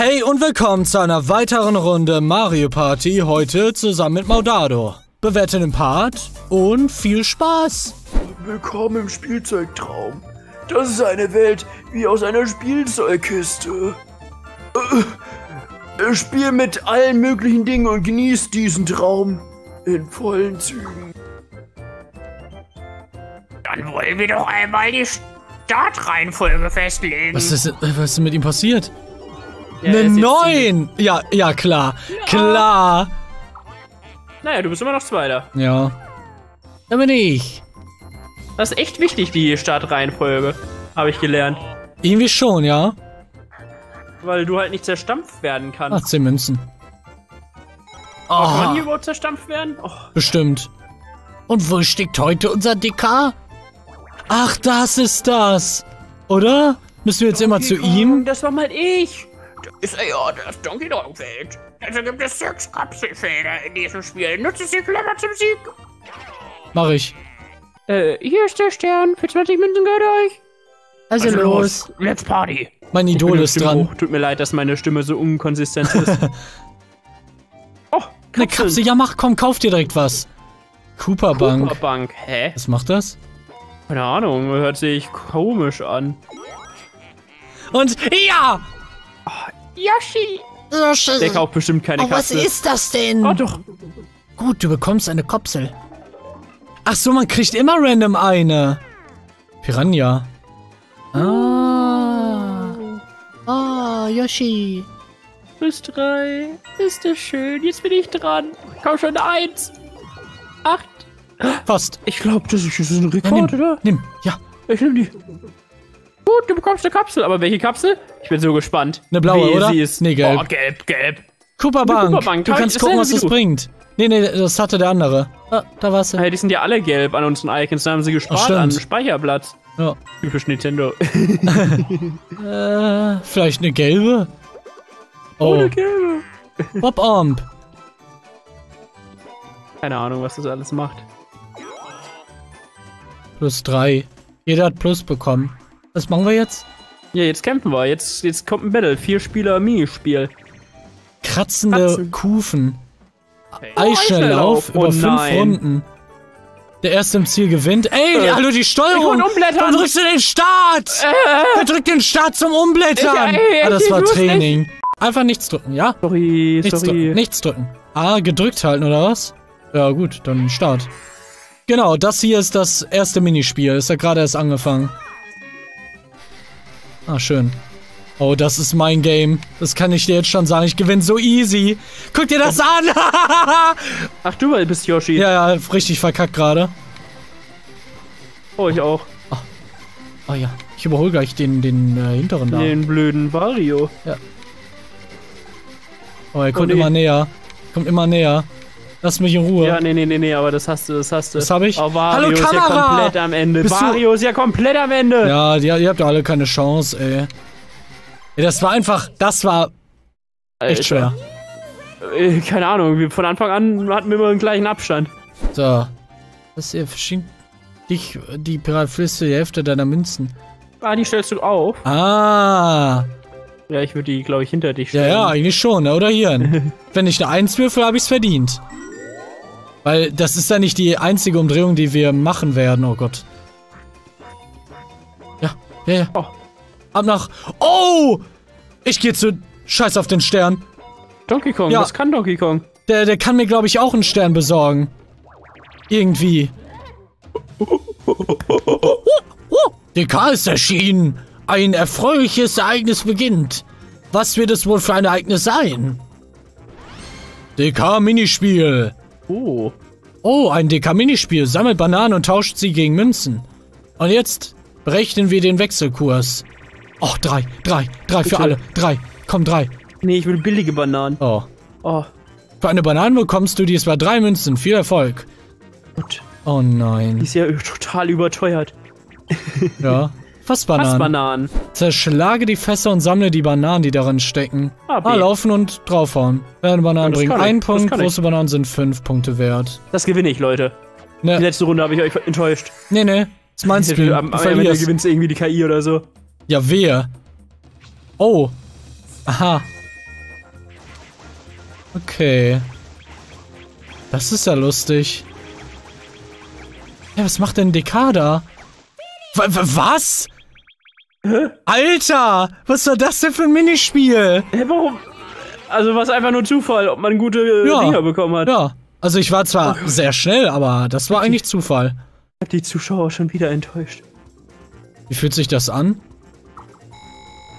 Hey und willkommen zu einer weiteren Runde Mario Party, heute zusammen mit Maudado. Bewertet den Part und viel Spaß! Willkommen im Spielzeugtraum. Das ist eine Welt wie aus einer Spielzeugkiste. Spiel mit allen möglichen Dingen und genieß diesen Traum in vollen Zügen. Dann wollen wir doch einmal die Startreihenfolge festlegen. Was ist mit ihm passiert? Ja, eine 9! Ja, klar. Ja. Klar. Naja, du bist immer noch Zweiter. Ja. Da bin ich. Das ist echt wichtig, die Startreihenfolge. Habe ich gelernt. Irgendwie schon, ja. Weil du halt nicht zerstampft werden kannst. Ach, 10 Münzen. Oh. Kann man hier überhaupt zerstampft werden? Oh. Bestimmt. Und wo steckt heute unser DK? Ach, das ist das. Oder? Müssen wir jetzt immer zu ihm? Das war mal ich. Das ist ja das Donkey Kong Welt. Also gibt es 6 Kapselfelder in diesem Spiel. Nutze sie clever zum Sieg. Mach ich. Hier ist der Stern. Für 20 Münzen gehört euch. Also los. Let's party. Mein Idol ist dran. Tut mir leid, dass meine Stimme so unkonsistent ist. Oh, eine Kapsel. Ja, mach, komm, kauf dir direkt was. Cooper Bank. Hä? Was macht das? Keine Ahnung. Hört sich komisch an. Und ja! Yoshi! Der kauft bestimmt keine Kapsel. Was ist das denn? Oh, doch. Gut, du bekommst eine Kapsel. Ach so, man kriegt immer random eine. Piranha. Ah, Yoshi. Plus 3. Ist das schön. Jetzt bin ich dran. Komm schon, 1. 8. Fast. Ich glaube, das ist ein Rekord, oder? Nimm, ja. Ich nehme die. Gut, du bekommst eine Kapsel. Aber welche Kapsel? Ich bin so gespannt. Eine blaue, oder? Sie ist. Nee, gelb. Oh, gelb. Kugelwilli. Du kannst gucken, was das bringt. Nee, das hatte der andere. Ah, da war's. Ja, die sind ja alle gelb an unseren Icons. Da haben sie gespart an dem Speicherplatz. Ja. Typisch Nintendo. Vielleicht eine gelbe? Oh, eine gelbe. Bob-Omp. Keine Ahnung, was das alles macht. Plus 3. Jeder hat Plus bekommen. Was machen wir jetzt? Ja, jetzt kämpfen wir. Jetzt kommt ein Battle. 4-Spieler-Minispiel. Kratzende Kufen. Hey. Eisschnelllauf über 5 Runden. Der erste im Ziel gewinnt. Ey, hallo, die Steuerung! Da drückst du den Start! Da drückt den Start zum Umblättern! Das war Training. Nicht. Einfach nichts drücken, ja? Sorry, nichts drücken. Ah, gedrückt halten, oder was? Ja gut, dann Start. Genau, das hier ist das erste Minispiel. Ist ja gerade erst angefangen. Ah, schön. Oh, das ist mein Game. Das kann ich dir jetzt schon sagen. Ich gewinne so easy. Guck dir das an! Ach, du bist Yoshi. Ja, richtig verkackt gerade. Oh, ich auch. Oh ja, ich überhole gleich den hinteren da. Den blöden Wario. Ja. Oh, er kommt immer näher. Kommt immer näher. Lass mich in Ruhe. Ja, nee, aber das hast du, Das hab ich. Oh, Wario ist ja komplett am Ende. Wario ist ja komplett am Ende. Ja, ihr habt ja alle keine Chance, ey. Das war einfach, echt schwer. Keine Ahnung, von Anfang an hatten wir immer den gleichen Abstand. So. Das hier verschenkt dich, die Piratflüsse, die Hälfte deiner Münzen. Ah, die stellst du auf. Ah. Ja, ich würde die, glaube ich, hinter dich stellen. Ja, eigentlich schon, oder hier. Wenn ich eine 1 würfel, habe ich es verdient. Weil das ist ja nicht die einzige Umdrehung, die wir machen werden, oh Gott. Ja. Oh. Ab nach... Oh! Ich gehe zu... Scheiß auf den Stern. Donkey Kong, ja. Das kann Donkey Kong. Der kann mir, glaube ich, auch einen Stern besorgen. Irgendwie. DK ist erschienen. Ein erfreuliches Ereignis beginnt. Was wird es wohl für ein Ereignis sein? DK-Minispiel. Oh. Oh, ein DK-Minispiel. Sammelt Bananen und tauscht sie gegen Münzen. Und jetzt berechnen wir den Wechselkurs. Oh, 3 für alle. 3. Komm, 3. Nee, ich will billige Bananen. Oh. Für eine Banane bekommst du diesmal 3 Münzen. Viel Erfolg. Gut. Oh nein. Die ist ja total überteuert. Ja. Fassbananen. Zerschlage die Fässer und sammle die Bananen, die darin stecken. Laufen und draufhauen. Werden Bananen bringen 1 Punkt, große Bananen sind 5 Punkte wert. Das gewinne ich, Leute. Ne. Die letzte Runde habe ich euch enttäuscht. Nee. Das meinst du? Am Ende gewinnst irgendwie die KI oder so. Ja, wehe. Oh. Aha. Okay. Das ist ja lustig. Ja, was macht denn DK da? Was? Hä? Alter! Was war das denn für ein Minispiel? Hä, warum? Also war es einfach nur Zufall, ob man gute Dinger bekommen hat. Ja. Also ich war zwar sehr schnell, aber das war eigentlich Zufall. Ich hab die Zuschauer schon wieder enttäuscht. Wie fühlt sich das an?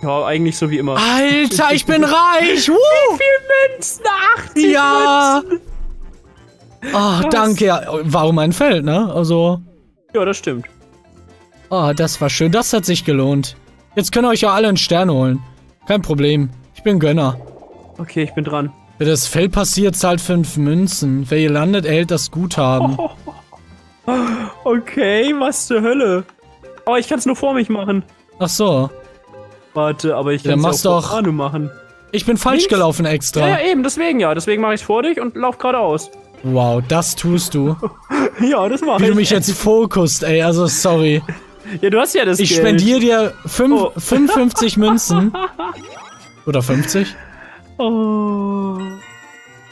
Ja, eigentlich so wie immer. Alter, ich bin reich! Wie viel Münzen? 80 ja! Münzen! Oh, was? Danke. War um ein Feld, ne? Also... Ja, das stimmt. Oh, das war schön. Das hat sich gelohnt. Jetzt könnt ihr euch ja alle einen Stern holen. Kein Problem. Ich bin Gönner. Okay, ich bin dran. Wer das Feld passiert, zahlt 5 Münzen. Wer hier landet, erhält das Guthaben. Oh, oh, oh. Okay, was zur Hölle? Aber ich kann es nur vor mich machen. Ach so. Warte, aber ich kann es auch vor Manu machen. Ich bin falsch gelaufen extra. Ja, ja, eben, deswegen ja. Deswegen mache ich es vor dich und lauf geradeaus. Wow, das tust du. Ja, das mache ich. Wie du mich jetzt fokust, ey. Also, sorry. Ja, du hast ja das Geld. Ich spendiere dir 55 Münzen. Oder 50? Oh.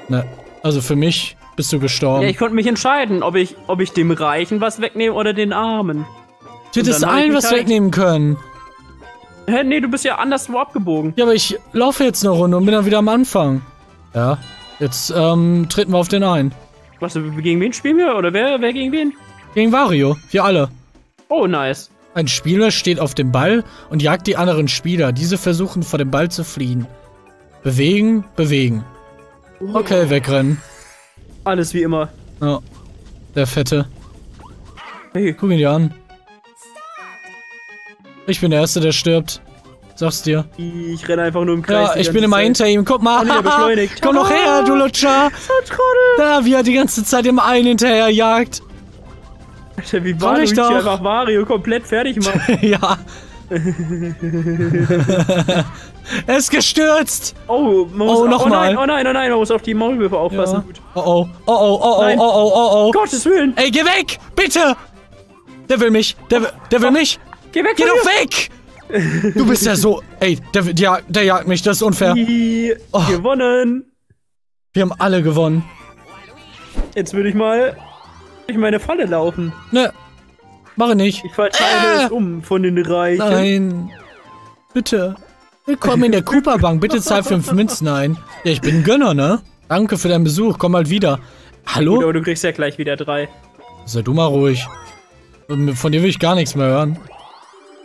Na, also für mich bist du gestorben. Ja, ich konnte mich entscheiden, ob ich dem Reichen was wegnehme oder den Armen. Du hättest allen was wegnehmen können. Hä, nee, du bist ja anderswo abgebogen. Ja, aber ich laufe jetzt eine Runde und bin dann wieder am Anfang. Ja, jetzt treten wir auf den ein. Was, gegen wen spielen wir? Oder wer gegen wen? Gegen Wario, wir alle. Oh, nice. Ein Spieler steht auf dem Ball und jagt die anderen Spieler. Diese versuchen, vor dem Ball zu fliehen. Bewegen, bewegen. Okay, wegrennen. Alles wie immer. Ja, der Fette. Hey, guck ihn dir an. Ich bin der Erste, der stirbt. Sag's dir. Ich renne einfach nur im Kreis. Ja, ich bin immer hinter ihm. Guck mal. Komm noch her, du Lutscher. So Trottel. Da, wie er die ganze Zeit im einen hinterher jagt. Alter, wie war ich da? Einfach Mario komplett fertig machen. Ja. Er ist gestürzt! Oh, man muss nochmal! Oh nein, oh nein, man muss auf die Maulwürfe aufpassen. Ja. Oh, oh, oh, oh, nein. Oh, oh, oh, oh, Gottes Willen! Ey, geh weg! Bitte! Der will mich! Der will mich! Geh weg! Geh doch weg! Du bist ja so... Ey, der jagt mich, das ist unfair. Oh. Gewonnen! Wir haben alle gewonnen. Jetzt würde ich mal... ...in meine Falle laufen. Ne. Mache nicht. Ich verteile es um von den Reichen. Nein. Bitte. Willkommen in der Cooper-Bank. Bitte zahl 5 Münzen ein. Ja, ich bin ein Gönner, ne? Danke für deinen Besuch. Komm mal wieder. Hallo? Gut, aber du kriegst ja gleich wieder 3. Sei du mal ruhig. Von dir will ich gar nichts mehr hören.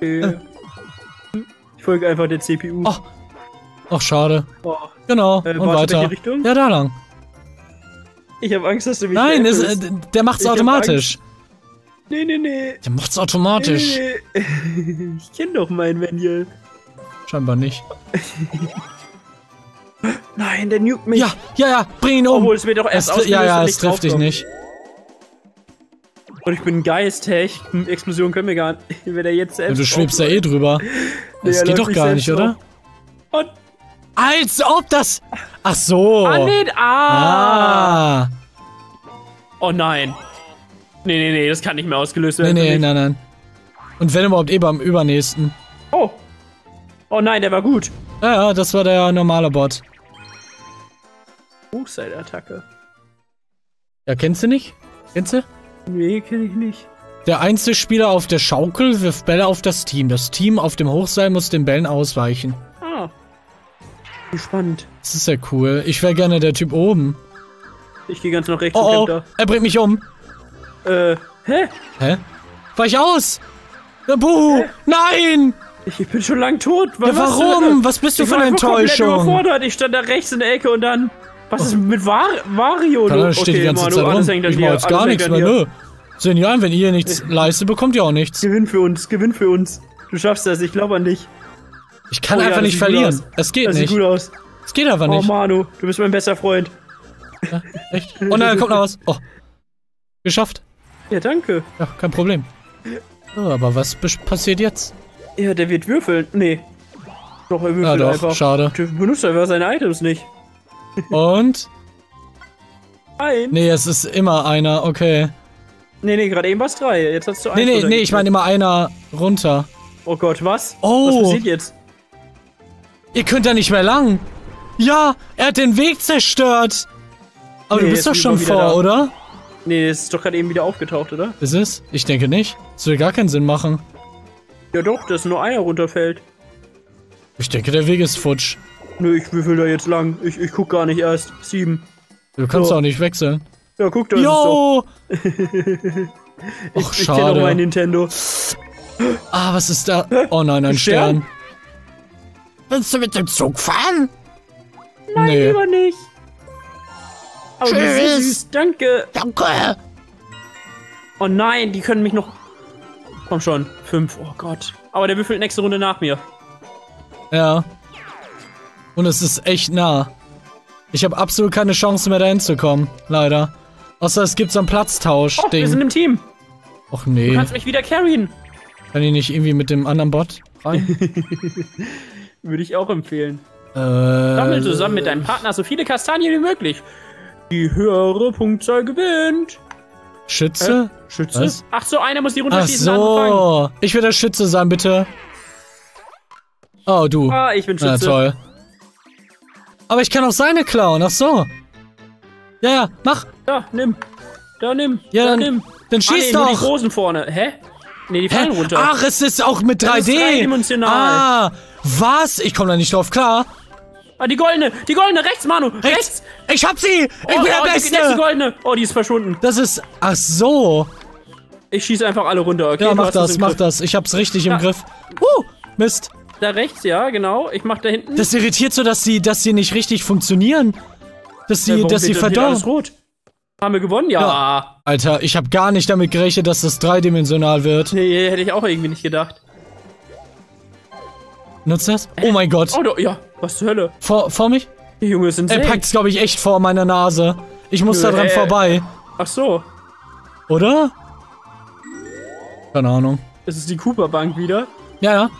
Ich folge einfach der CPU. Ach, oh. Schade. Oh. Genau. Und weiter. Welche Richtung? Ja, da lang. Ich habe Angst, dass du mich... Nein, der macht's automatisch. Nee, nee, nee. Der macht's automatisch. Nee, nee. Ich kenne doch meinen Manual. Scheinbar nicht. Nein, der nukt mich. Ja, ja, ja, bring ihn um. Obwohl, es wird doch erst ausgelöst. Ja, ja, es trifft dich nicht. Und ich bin ein Geist, hey. Explosion können wir gar nicht. Wenn der jetzt selbst... Ja, du schwebst da eh drüber. Das geht doch gar nicht, oder? Und als ob das... Ach so. Ah, nee, ah. Oh nein. Nee, nee, nee, das kann nicht mehr ausgelöst werden. Nee, nee, nein, nein. Und wenn überhaupt eh beim übernächsten. Oh. Oh nein, der war gut. Ja, ja, das war der normale Bot. Hochseil-Attacke. Ja, kennst du nicht? Kennst du? Nee, kenn ich nicht. Der Einzelspieler auf der Schaukel wirft Bälle auf das Team. Das Team auf dem Hochseil muss den Bällen ausweichen. Ah. Spannend. Das ist ja cool. Ich wäre gerne der Typ oben. Ich gehe ganz nach rechts. Oh, oh, er bringt mich um. Hä? Hä? War ich aus? Buhu! Nein! Ich bin schon lang tot. Ja, warum? Was bist du für eine Enttäuschung? Ich stand da rechts in der Ecke und dann... Was ist mit Wario? Da steht die ganze Zeit rum. Ich mach jetzt gar nichts mehr, nö. Sehen die ein, wenn ihr nichts leistet, bekommt ihr auch nichts. Gewinn für uns, gewinn für uns. Du schaffst das, ich glaube an dich. Ich kann einfach nicht verlieren. Es geht nicht. Das sieht gut aus. Es geht einfach nicht. Oh Manu, du bist mein bester Freund. Ja, echt? Oh nein, kommt noch was. Oh. Geschafft. Ja, danke. Ja, kein Problem. Oh, aber was passiert jetzt? Ja, der wird würfeln. Nee. Doch, er würfelt ja, doch, einfach. Schade. Der benutzt einfach seine Items nicht. Und? Nein. Nee, es ist immer einer, okay. Nee, nee, gerade eben war es 3. Jetzt hast du einen. Nee, nee, nee, ich meine immer einer runter. Oh Gott, was? Oh. Was passiert jetzt? Ihr könnt da nicht mehr lang. Ja, er hat den Weg zerstört. Aber nee, du bist doch schon vor, da. Oder? Nee, es ist doch gerade eben wieder aufgetaucht, oder? Ist es? Ich denke nicht. Das würde gar keinen Sinn machen. Ja doch, dass nur einer runterfällt. Ich denke, der Weg ist futsch. Nö, ich würfel da jetzt lang. Ich guck gar nicht erst. 7. Du kannst so. Auch nicht wechseln. Ja, guck da. Jo! Ist doch. Och, schade. Ich kenn auch mein Nintendo. Ah, was ist da? Oh nein, ein Stern. Willst du mit dem Zug fahren? Nein, nee, lieber nicht. Aber tschüss. Süß, danke. Danke. Oh nein, die können mich noch... Komm schon, 5. Oh Gott. Aber der würfelt nächste Runde nach mir. Ja. Und es ist echt nah. Ich habe absolut keine Chance mehr dahin zu kommen, leider. Außer es gibt so einen Platztausch-Ding. Oh, wir sind im Team. Och nee. Du kannst mich wieder carryen. Kann ich nicht irgendwie mit dem anderen Bot rein? Würde ich auch empfehlen. Sammel zusammen mit deinem Partner so viele Kastanien wie möglich. Die höhere Punktzahl gewinnt. Schütze? Schütze? Was? Ach so, einer muss die runterschießen. Ach so. Ich will der Schütze sein, bitte. Oh, du. Ah, ich bin Schütze. Na, toll. Aber ich kann auch seine klauen, ach so. Ja, ja, mach. Da, nimm. Da, nimm. Ja, dann nimm. Dann schieß doch. Nur die Großen vorne. Hä? Nee, die fallen runter. Ach, es ist auch mit 3D. Das ist dreidimensional. Ah, was? Ich komme da nicht drauf klar. Ah, die goldene, rechts, Manu, rechts. Ich hab sie. Ich bin der Beste. Die goldene. Oh, die ist verschwunden. Das ist, ach so. Ich schieße einfach alle runter, okay? Ja, mach das, mach das. Ich hab's richtig im Griff. Mist. Da rechts, ja, genau. Ich mach da hinten. Das irritiert so, dass sie nicht richtig funktionieren. Dass sie verdauen. Alles rot. Haben wir gewonnen? Ja. Alter, ich habe gar nicht damit gerechnet, dass das dreidimensional wird. Nee, hätte ich auch irgendwie nicht gedacht. Nutzt das? Oh mein Gott. Oh, ja, was zur Hölle? Vor mich? Die Junge sind insane. Er packt's, glaube ich, echt vor meiner Nase. Ich muss da dran vorbei. Ach so. Oder? Keine Ahnung. Ist es die Cooper-Bank wieder? Ja, ja.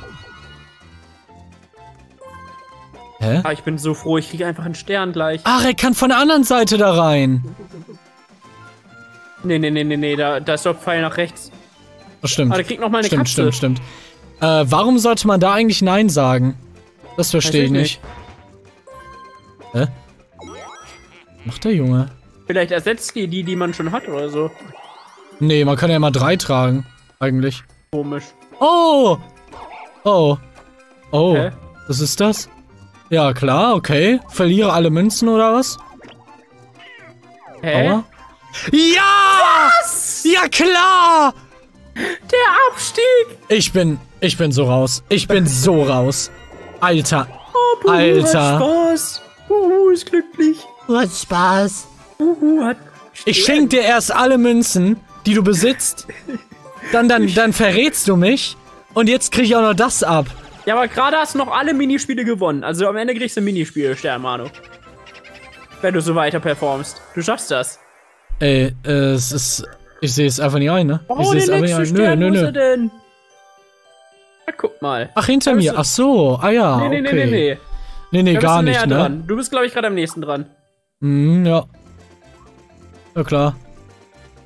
Hä? Ah, ich bin so froh, ich kriege einfach einen Stern gleich. Ach, er kann von der anderen Seite da rein. Nee, nee, nee, nee, nee, da ist doch Pfeil nach rechts. Das stimmt. Aber der kriegt nochmal eine Katze. Stimmt, stimmt, stimmt. Warum sollte man da eigentlich Nein sagen? Das verstehe ich nicht. Hä? Macht der Junge? Vielleicht ersetzt die man schon hat oder so. Nee, man kann ja immer 3 tragen. Eigentlich. Komisch. Oh! Oh. Oh. Hä? Was ist das? Ja, klar, okay. Verliere alle Münzen oder was? Hä? Aua. Ja! Was? Ja, klar! Der Abstieg! Ich bin so raus. Ich bin so raus. Alter. Oh, Alter. Hat Spaß. Buhu ist glücklich. Hat Spaß. Buhu hat... Ich schenk dir erst alle Münzen, die du besitzt. Dann verrätst du mich. Und jetzt krieg ich auch noch das ab. Ja, aber gerade hast du noch alle Minispiele gewonnen. Also am Ende kriegst du Minispiele, Stern, Manu. Wenn du so weiter performst. Du schaffst das. Ey, es ist... Ich sehe es einfach nicht ein, ne? Oh, ich sehe es einfach nicht ein. Nö, nö, nö. Wo ist er denn? Na, guck mal. Ach, hinter mir. Ach so. Ah ja, okay. Nee, nee, nee, nee. Nee, nee, gar nicht, ne? Dran. Du bist, glaube ich, gerade am nächsten dran. Mhm, ja. Na klar.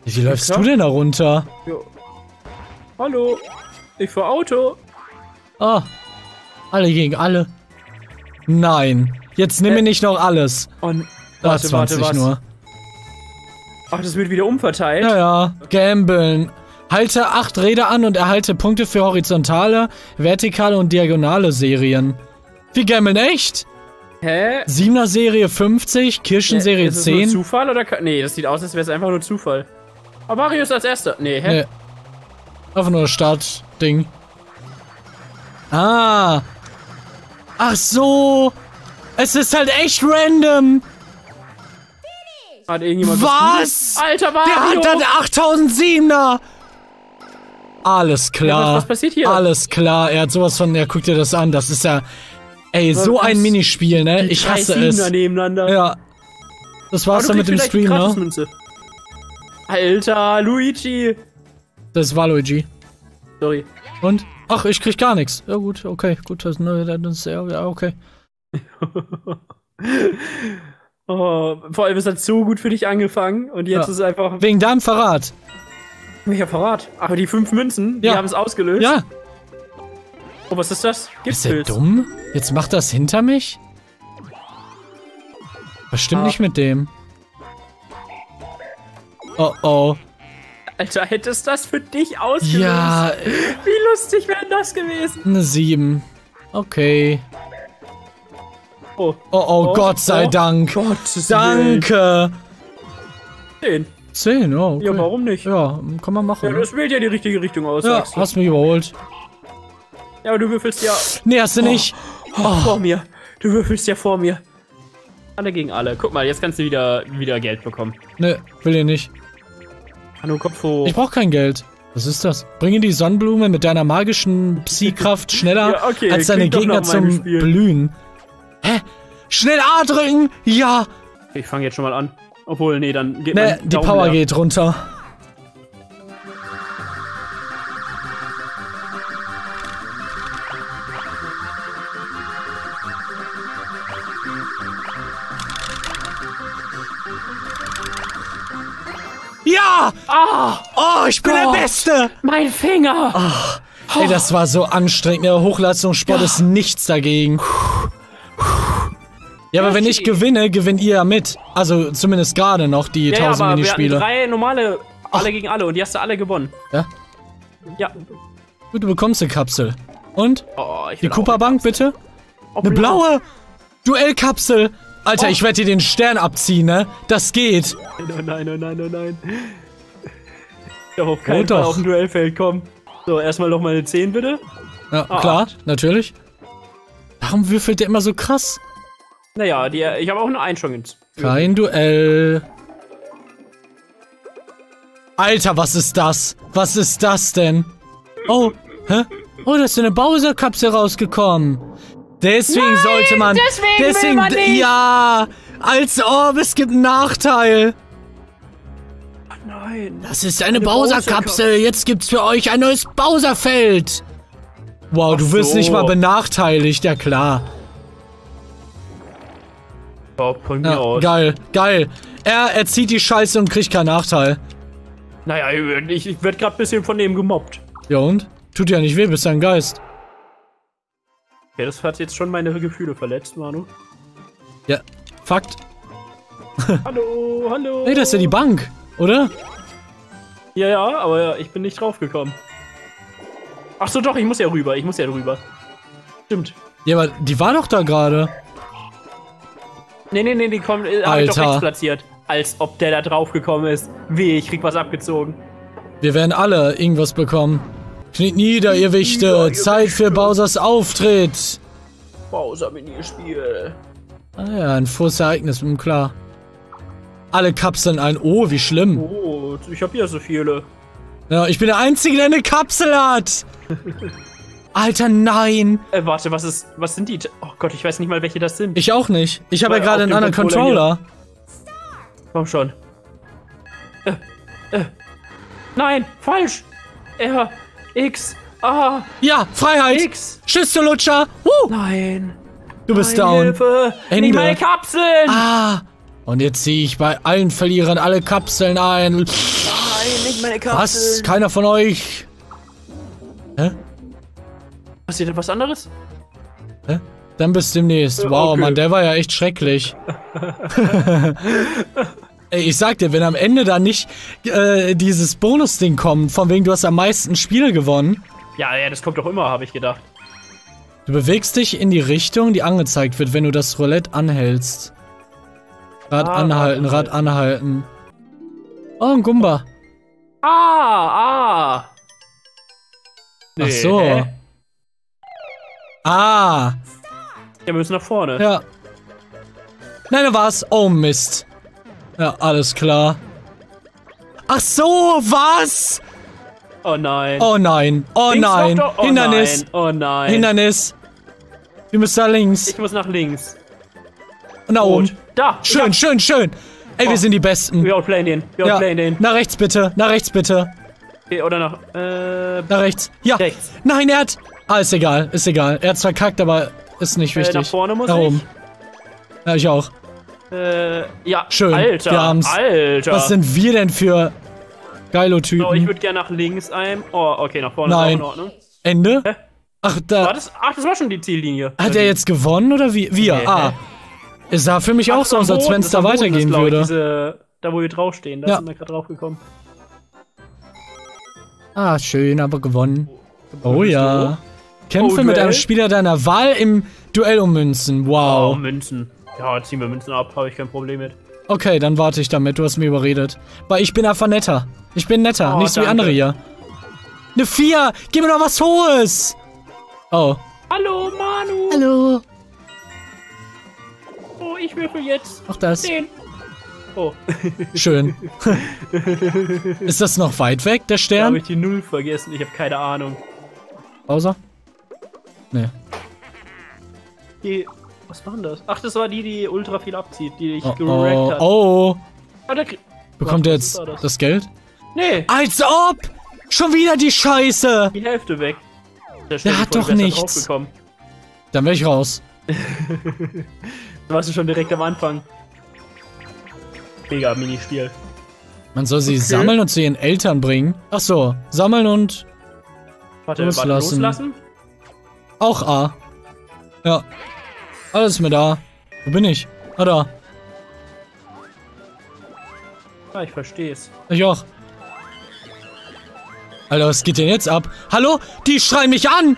Wie läufst du denn da runter? Jo. Hallo. Ich fahr Auto. Ah. Alle gegen alle. Nein. Jetzt nimm mir nicht noch alles. Und warte, 20 warte, nur. Ach, das wird wieder umverteilt? Ja, ja. Gambeln. Halte 8 Räder an und erhalte Punkte für horizontale, vertikale und diagonale Serien. Wir gambeln echt? Hä? 7er Serie 50, Kirschenserie 10. Ist das nur Zufall oder? Nee, das sieht aus, als wäre es einfach nur Zufall. Aber Mario ist als erster. Nee, hä? Nee. Einfach nur Startding. Ah. Ach so. Es ist halt echt random. Hat irgendjemand was? Alter, Mario! Der hat dann 8007er! Alles klar. Was passiert hier? Alles klar. Er hat sowas von... Ja, guck dir das an. Das ist ja... Ey, so ein Minispiel, ne? Ich hasse es. Ja. Das war's dann mit dem Stream, ne? Alter, Luigi! Das war Luigi. Sorry. Und? Ach, ich krieg gar nichts. Ja gut, okay. Gut, das ist... Ja, okay. Oh, vor allem ist das so gut für dich angefangen und jetzt ist es einfach... Wegen deinem Verrat. Welcher Verrat? Ach, die 5 Münzen, die haben es ausgelöst? Ja. Oh, was ist das? Gipsel. Ist der dumm? Jetzt macht das hinter mich? Was stimmt nicht mit dem? Oh oh. Alter, hättest das für dich ausgelöst? Ja. Wie lustig wäre das gewesen? Eine 7. Okay. Oh, oh, oh, Gott sei Dank. Gottes Danke. 10. 10, oh. Okay. Ja, warum nicht? Ja, kann man machen. Ja, das wählt ja die richtige Richtung aus. Ja, hast mich überholt. Ja, aber du würfelst ja... Nee, hast du nicht. Vor mir. Du würfelst ja vor mir. Alle gegen alle. Guck mal, jetzt kannst du wieder Geld bekommen. Ne, will ich nicht. Hallo, Kopf hoch. Ich brauch kein Geld. Was ist das? Bringe die Sonnenblume mit deiner magischen Psi-Kraft schneller ja, okay, als deine Gegner zum Blühen. Hä? Schnell A drücken! Ja! Ich fange jetzt schon mal an. Obwohl, nee, dann geht ne, die Power leer. Geht runter. Ja! Oh, ich bin der Beste! Mein Finger! Oh. Ey, das war so anstrengend. Der Hochleistungssport ist nichts dagegen. Ja, aber wenn ich gewinne, gewinnt ihr ja mit. Also zumindest gerade noch die 1000 Minispiele. Wir hatten 3 normale alle gegen alle und die hast du alle gewonnen. Ja? Ja. Gut, du bekommst eine Kapsel. Und? Oh, die Koopa-Bank bitte? Oh, eine blaue Duellkapsel! Alter, ich werde dir den Stern abziehen, ne? Das geht. Oh nein, oh nein, oh nein. Doch, auf keinen Fall auf dem Duellfeld kommen. So, erstmal noch mal eine 10, bitte. Ja, klar, natürlich. Warum würfelt der immer so krass? Naja, ich habe auch eine 1 schon ins. Kein Duell. Alter, was ist das? Was ist das denn? Oh, hä? Oh, da ist eine Bowser-Kapsel rausgekommen. Deswegen Nein, sollte man. Deswegen will man nicht. Ja! Als ob, es gibt einen Nachteil! Oh nein! Das ist eine Bowser-Kapsel! Jetzt gibt's für euch ein neues Bowser-Feld! Wow, du wirst nicht mal benachteiligt, ja klar. Von mir aus. Geil, geil. Er zieht die Scheiße und kriegt keinen Nachteil. Naja, ich werd grad ein bisschen von dem gemobbt. Ja und? Tut ja nicht weh, bist ein Geist. Ja, das hat jetzt schon meine Gefühle verletzt, Manu. Ja, Fakt. Hallo, hallo. Hey, das ist ja die Bank, oder? Ja, ja, aber ich bin nicht drauf gekommen. Ach so, doch, ich muss ja rüber, Stimmt. Ja, aber die war doch da gerade. Nee, nee, nee, die kommt, hab ich doch rechts platziert. Als ob der da drauf gekommen ist. Weh, ich krieg was abgezogen. Wir werden alle irgendwas bekommen. Kniet nieder, ihr Wichte! Zeit für Bowsers Auftritt! Bowser-Minispiel. Ah ja, ein frohes Ereignis, klar. Alle Kapseln ein. Oh, wie schlimm. Oh, ich hab hier so viele. Ja, ich bin der Einzige, der eine Kapsel hat! Alter, nein! Warte, was sind die? Oh Gott, ich weiß nicht mal, welche das sind. Ich auch nicht. Ich habe ja gerade einen anderen Controller. Komm schon. Nein, falsch! X. Ah. Ja, Freiheit. X. Tschüss, du Lutscher. Nein. Du bist down. Hilfe. Ende. Nicht meine Kapseln. Ah. Und jetzt ziehe ich bei allen Verlierern alle Kapseln ein. Nein, nicht meine Kapseln. Was? Keiner von euch? Hä? Passiert etwas anderes? Hä? Dann bis demnächst. Wow, okay. Mann, der war ja echt schrecklich. Ey, ich sag dir, wenn am Ende da nicht dieses Bonus-Ding kommt, von wegen du hast am meisten Spiele gewonnen. Ja, ja, das kommt doch immer, habe ich gedacht. Du bewegst dich in die Richtung, die angezeigt wird, wenn du das Roulette anhältst. Rad anhalten, Rad anhalten. Oh, ein Goomba. Nee, ach so. Hä? Ja, wir müssen nach vorne. Ja. Nein, da war's. Oh, Mist. Ja, alles klar. Ach so, was? Oh nein. Oh nein. Oh nein. Oh Hindernis. Nein. Oh nein. Hindernis. Wir müssen da links. Ich muss nach links. Nach oben. Da. Schön, schön, schön. Ey, wir sind die Besten. Wir outplayen den. Nach rechts bitte. Nach rechts bitte. Okay, oder nach... Nach rechts. Ja. Rechts. Nein, er hat... Ah, ist egal. Ist egal. Er hat's verkackt, aber ist nicht wichtig. Nach vorne muss ich. Ja, ich auch. Ja, schön. Alter, wir haben's. Alter. Was sind wir denn für Geilo-Typen? So, ich würde gerne nach links ein. Oh, okay, nach vorne. Nein. Ist auch in Ordnung. Ende? Hä? Ach, da. War das? Ach, das war schon die Ziellinie. Hat er jetzt gewonnen oder wie? Wir? Nee. Ah. Es sah für mich auch so aus, als wenn es da weitergehen würde. Diese, da wo wir draufstehen, da sind wir gerade draufgekommen. Ah, schön, aber gewonnen. Oh ja. Kämpfe mit einem Spieler deiner Wahl im Duell um Münzen. Wow. Oh, Münzen. Ja, ziehen wir Münzen ab, habe ich kein Problem mit. Okay, dann warte ich damit, du hast mir überredet. Weil ich bin einfach netter. Ich bin netter, nicht so wie andere hier. Eine 4! Gib mir doch was Hohes! Oh. Hallo, Manu! Hallo! Oh, ich würfel jetzt. Ach, das. 10. Oh. Schön. Ist das noch weit weg, der Stern? Da habe ich die 0 vergessen, ich habe keine Ahnung. Bowser? Nee. Die. Was war denn das? Ach, das war die, die ultra viel abzieht, die ich gerackt hat. Oh. Ah, der bekommt er jetzt das Geld? Nee. Als ob! Schon wieder die Scheiße! Die Hälfte weg. Der hat doch nichts. Dann wär ich raus. Du warst schon direkt am Anfang. Mega Minispiel. Man soll sie sammeln und zu ihren Eltern bringen. Ach so, sammeln und loslassen. Auch A. Ja. Alles mit A. Wo bin ich? Ah, da. Ah, ich versteh's. Ich auch. Alter, was geht denn jetzt ab? Hallo? Die schreien mich an!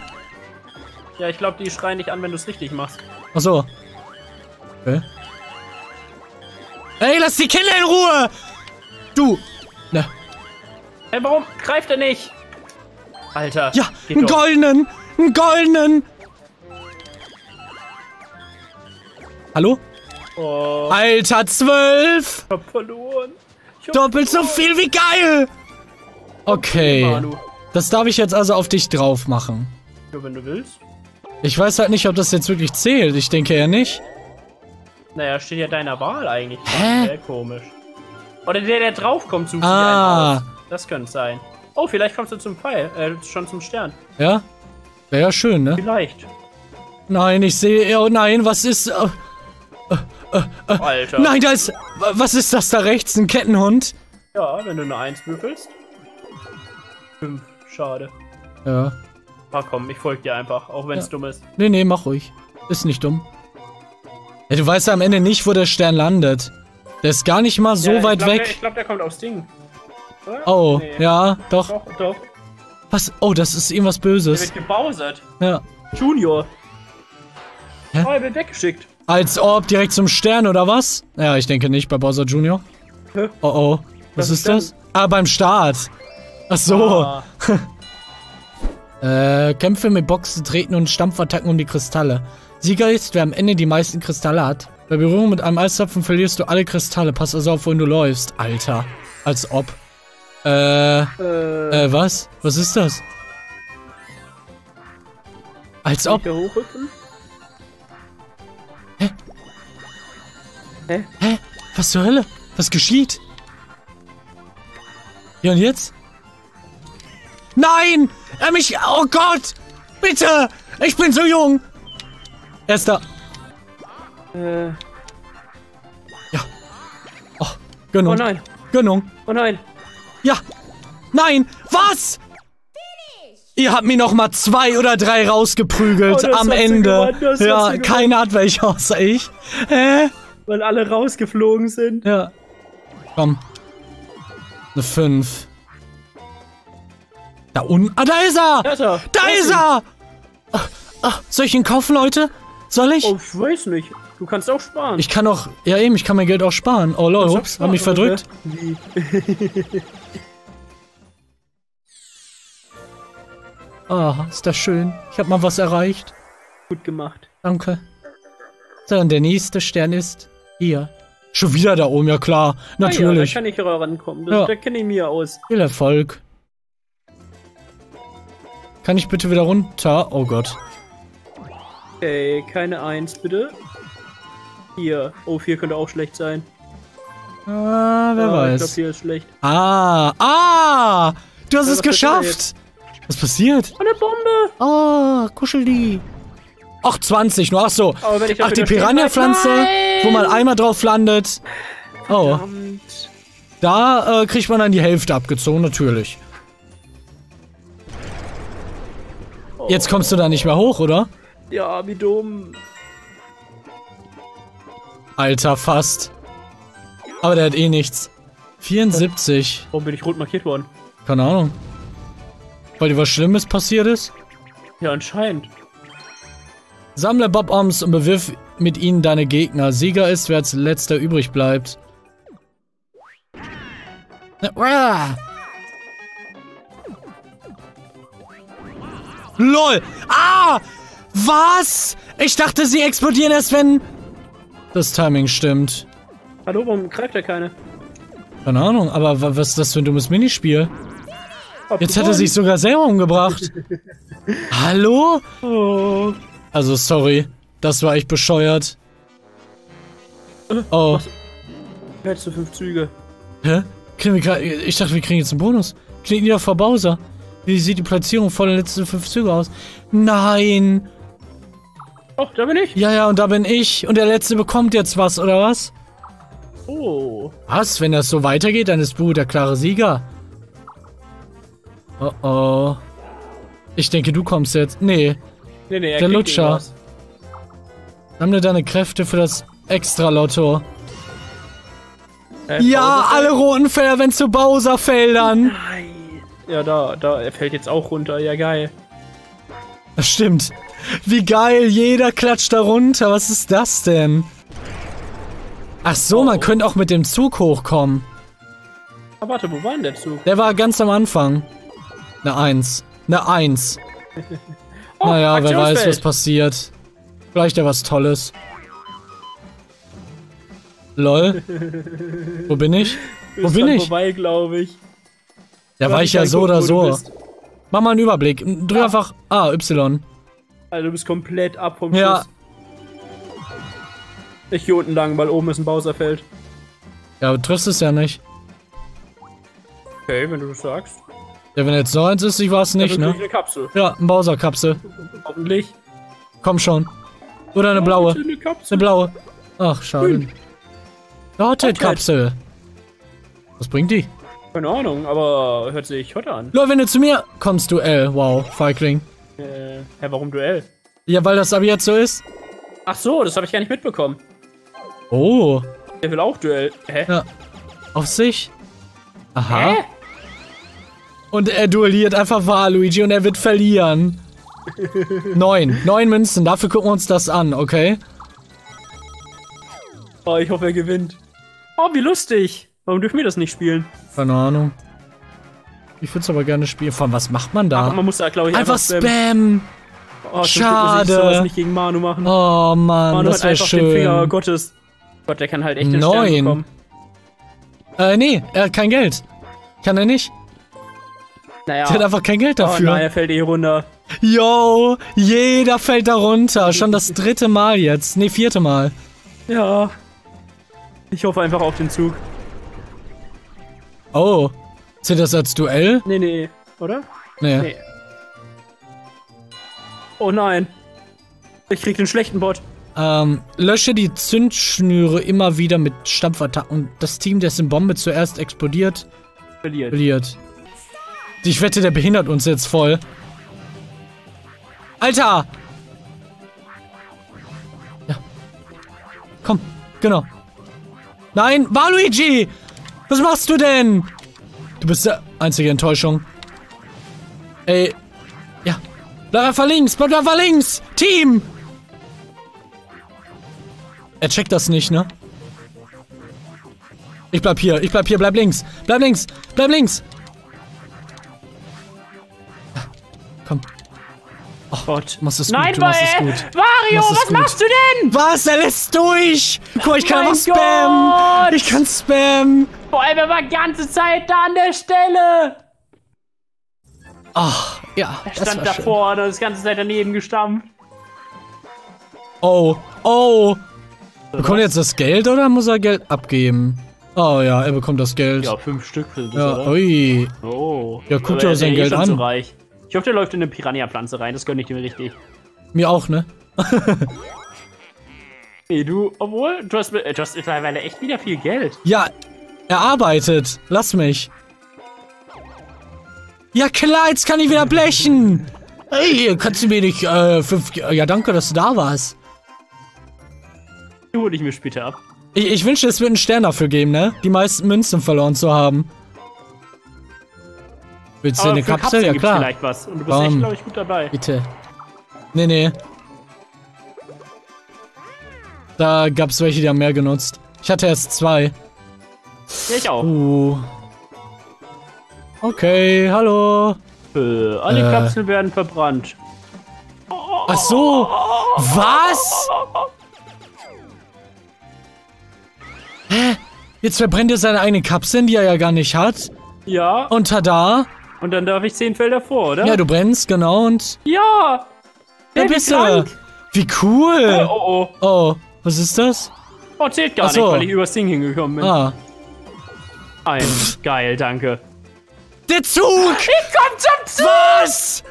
Ja, ich glaube, die schreien dich an, wenn du es richtig machst. Ach so. Okay. Ey, lass die Kinder in Ruhe! Du! Ne. Ey, warum greift er nicht? Alter. Ja, einen goldenen! Einen goldenen! Hallo? Oh. Alter, 12! Ich hab verloren. Doppelt so viel wie geil! Okay, das darf ich jetzt also auf dich drauf machen. Ja, wenn du willst. Ich weiß halt nicht, ob das jetzt wirklich zählt. Ich denke ja nicht. Naja, steht ja deiner Wahl eigentlich. Hä? Sehr komisch. Oder der draufkommt, sucht sich einen aus. Das könnte sein. Oh, vielleicht kommst du zum Pfeil, schon zum Stern. Ja? Wäre ja schön, ne? Vielleicht. Nein, ich sehe... Oh nein, was ist... Alter. Nein, da ist... Was ist das da rechts? Ein Kettenhund? Ja, wenn du eine 1 würfelst. 5, schade. Ja. Ah komm, ich folge dir einfach, auch wenn es dumm ist. Nee, nee, mach ruhig. Ist nicht dumm. Ja, du weißt ja am Ende nicht, wo der Stern landet. Der ist gar nicht mal so weit weg. Ich glaube, der kommt aufs Ding. Oder? Oh, nee. Ja, doch. Doch, doch. Was? Oh, das ist irgendwas Böses. Der wird gebausert. Ja. Junior. Hä? Oh, er wird weggeschickt. Als ob, direkt zum Stern, oder was? Ja, ich denke nicht, bei Bowser Junior. Hä? Oh, oh. Was ist das? Ah, beim Start. Ach so. Ah. Kämpfe mit Boxen, Treten und Stampfattacken um die Kristalle. Sieger ist, wer am Ende die meisten Kristalle hat. Bei Berührung mit einem Eiszapfen verlierst du alle Kristalle. Pass also auf, wohin du läufst. Alter. Als ob. Was? Was ist das? Als ob. Hä? Hä? Hä? Was zur Hölle? Was geschieht? Ja, und jetzt? Nein! Oh Gott! Bitte! Ich bin so jung! Er ist da. Ja. Oh, Gönnung. Oh nein. Gönnung. Oh nein. Ja. Nein! Was? Ihr habt mir noch mal 2 oder 3 rausgeprügelt am Ende. Ja, keiner hat welche außer ich. Hä? Weil alle rausgeflogen sind. Ja. Komm. Eine 5. Da unten. Ah, da ist er! Da ist er! Da ist er! Soll ich ihn kaufen, Leute? Soll ich? Oh, ich weiß nicht. Du kannst auch sparen. Ich kann auch. Ja, eben, ich kann mein Geld auch sparen. Oh, lol, ups, hab mich verdrückt. Ah, ist das schön. Ich hab mal was erreicht. Gut gemacht. Danke. So, und der nächste Stern ist hier. Schon wieder da oben, ja klar. Natürlich. Ja, da kann ich rankommen. Da kenne ich mir aus. Viel Erfolg. Kann ich bitte wieder runter? Oh Gott. Okay, keine 1 bitte. 4. Oh, 4 könnte auch schlecht sein. Ah, wer weiß. Ich glaube, 4 ist schlecht. Ah, ah! Du hast es geschafft! Was passiert? Eine Bombe! Ah, kuschel die. Ach, 20 nur. Ach so. Ach, die Piranha-Pflanze, wo man einmal drauf landet. Oh. Verdammt. Da kriegt man dann die Hälfte abgezogen, natürlich. Jetzt kommst du da nicht mehr hoch, oder? Ja, wie dumm. Alter, fast. Aber der hat eh nichts. 74. Warum bin ich rot markiert worden? Keine Ahnung. Weil dir was Schlimmes passiert ist? Ja, anscheinend. Sammle Bob-Omps und bewirf mit ihnen deine Gegner. Sieger ist, wer als letzter übrig bleibt. LOL! Ah! Was? Ich dachte, sie explodieren erst, wenn das Timing stimmt. Hallo, warum greift er keine? Keine Ahnung, aber was ist das für ein dummes Minispiel? Jetzt hat er sich sogar selber umgebracht. Hallo? Oh. Also, sorry. Das war echt bescheuert. Oh. Letzte 5 Züge. Hä? Ich dachte, wir kriegen jetzt einen Bonus. Klingt nieder vor Bowser. Wie sieht die Platzierung vor den letzten 5 Zügen aus? Nein! Oh, da bin ich? Ja, ja, und da bin ich. Und der Letzte bekommt jetzt was, oder was? Oh. Was? Wenn das so weitergeht, dann ist Boo der klare Sieger. Oh, oh. Ich denke, du kommst jetzt. Nee. Nee, nee, der Lutscher. Sammle deine Kräfte für das Extra-Lotto. Ja, alle roten Felder, wenn zu Bowser fällt dann. Nein. Ja, da, er fällt jetzt auch runter. Ja, geil. Das stimmt. Wie geil, jeder klatscht da runter. Was ist das denn? Ach so, oh. Man könnte auch mit dem Zug hochkommen. Aber warte, wo war denn der Zug? Der war ganz am Anfang. Eine 1. Oh, naja, wer weiß, was passiert. Vielleicht ja was Tolles. Lol. Wo bin ich? Wo bin ich? Vorbei, glaube ich. Da war ich ja so oder so. Mach mal einen Überblick. Drück einfach A, Y. Also du bist komplett ab vom Schuss. Ja. Ich hier unten lang, weil oben ist ein Bowserfeld. Ja, aber du triffst es ja nicht. Okay, wenn du das sagst. Ja, wenn jetzt so eins ist, ich war es nicht, ne? Eine Kapsel. Ja, eine Bowser-Kapsel. Hoffentlich. Komm schon. Oder eine blaue. Eine blaue. Ach, schade. Hothead-Kapsel. Was bringt die? Keine Ahnung, aber hört sich Hotte an. Leute, wenn du zu mir kommst, Duell. Wow, Feigling. Hä, warum Duell? Ja, weil das aber jetzt so ist. Ach so, das habe ich gar nicht mitbekommen. Oh. Der will auch Duell. Hä? Ja. Auf sich. Aha. Hä? Und er duelliert einfach Waluigi und er wird verlieren. 9 Münzen, dafür gucken wir uns das an, okay? Oh, ich hoffe, er gewinnt. Oh, wie lustig. Warum dürfen wir das nicht spielen? Keine Ahnung. Ich würde es aber gerne spielen. Vor allem, was macht man da? Ach, man muss da, glaube ich, einfach spammen. Oh, schade. Ich muss sowas nicht gegen Manu machen. Oh, Mann, Manu das wäre schön. Den Finger Gottes. Gott, der kann halt echt den Stern bekommen. Nee, er hat kein Geld. Kann er nicht. Naja. Der hat einfach kein Geld dafür. Oh nein, er fällt eh runter. Yo, jeder fällt da runter. Schon das 3. Mal jetzt. Ne, 4. Mal. Ja. Ich hoffe einfach auf den Zug. Oh. Zählt das als Duell? Nee, nee. Oder? Nee. Nee. Oh nein. Ich krieg den schlechten Bot. Lösche die Zündschnüre immer wieder mit Stampfattacken. Das Team, dessen Bombe zuerst explodiert, verliert. Ich wette, der behindert uns jetzt voll. Alter! Ja. Komm, genau. Nein, Waluigi! Was machst du denn? Du bist die einzige Enttäuschung. Ey. Ja. Bleib einfach links, bleib einfach links! Team! Er checkt das nicht, ne? Ich bleib hier, bleib links! Bleib links, bleib links! Komm. Oh Gott, machst es gut. Nein, Mario, was machst du denn? Was? Er lässt durch. Guck mal, ich kann auch spammen. Ich kann spammen. Vor allem, er war die ganze Zeit da an der Stelle. Ach, ja. Er stand davor und ist die ganze Zeit daneben gestampft. Oh, oh. Bekommt er jetzt das Geld oder muss er Geld abgeben? Oh ja, er bekommt das Geld. Ja, 5 Stück für das, ja, oder? Ui. Oh. Ja, guck dir sein Geld an. Ich hoffe, der läuft in eine Piranha-Pflanze rein, das gönne ich dir richtig. Mir auch, ne? Nee, du, obwohl, du hast mittlerweile echt wieder viel Geld. Ja, er arbeitet. Lass mich. Ja klar, jetzt kann ich wieder blechen. Ey, kannst du mir nicht, ja danke, dass du da warst. Du hol ich mir später ab. Ich wünschte, es würde einen Stern dafür geben, ne? Die meisten Münzen verloren zu haben. Willst du eine Kapsel? Ja, klar. Vielleicht was. Und du bist echt, glaube ich, gut dabei. Bitte. Nee, nee. Da gab es welche, die haben mehr genutzt. Ich hatte erst 2. Ja, ich auch. Okay, hallo. Alle Kapseln werden verbrannt. Ach so. Was? Hä? Jetzt verbrennt er seine eigenen Kapseln, die er ja gar nicht hat. Ja. Und tada. Und dann darf ich 10 Felder vor, oder? Ja, du brennst, genau, und... Ja! Wer bist du? Wie cool! Oh, was ist das? Oh, zählt gar nicht, weil ich übers Ding hingekommen bin. Ah. Geil, danke. Der Zug! Ich komm zum Zug! Was?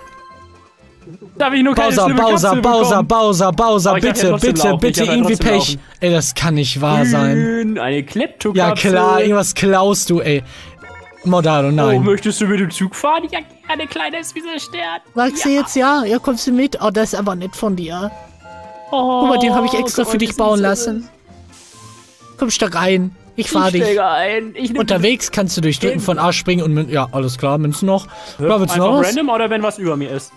Darf ich nur keine schlimme Kapsel bekommen? Bowser, bitte, irgendwie Pech. Laufen. Ey, das kann nicht wahr sein. Eine Kleptokapsel. Ja klar, irgendwas klaust du, ey. Maudado, nein. Oh, möchtest du mit dem Zug fahren? Ja, gerne, kleines Wieselstern. Sagst du jetzt ja? Ja, kommst du mit? Oh, das ist aber nett von dir. Oh, guck mal, den habe ich extra für dich bauen lassen. Komm, steig ein. Ich fahr dich. Unterwegs kannst du durch Drücken von A springen und Münzen. Ja, alles klar, Münzen noch. Klar, willst du noch was? Random oder wenn was über mir ist?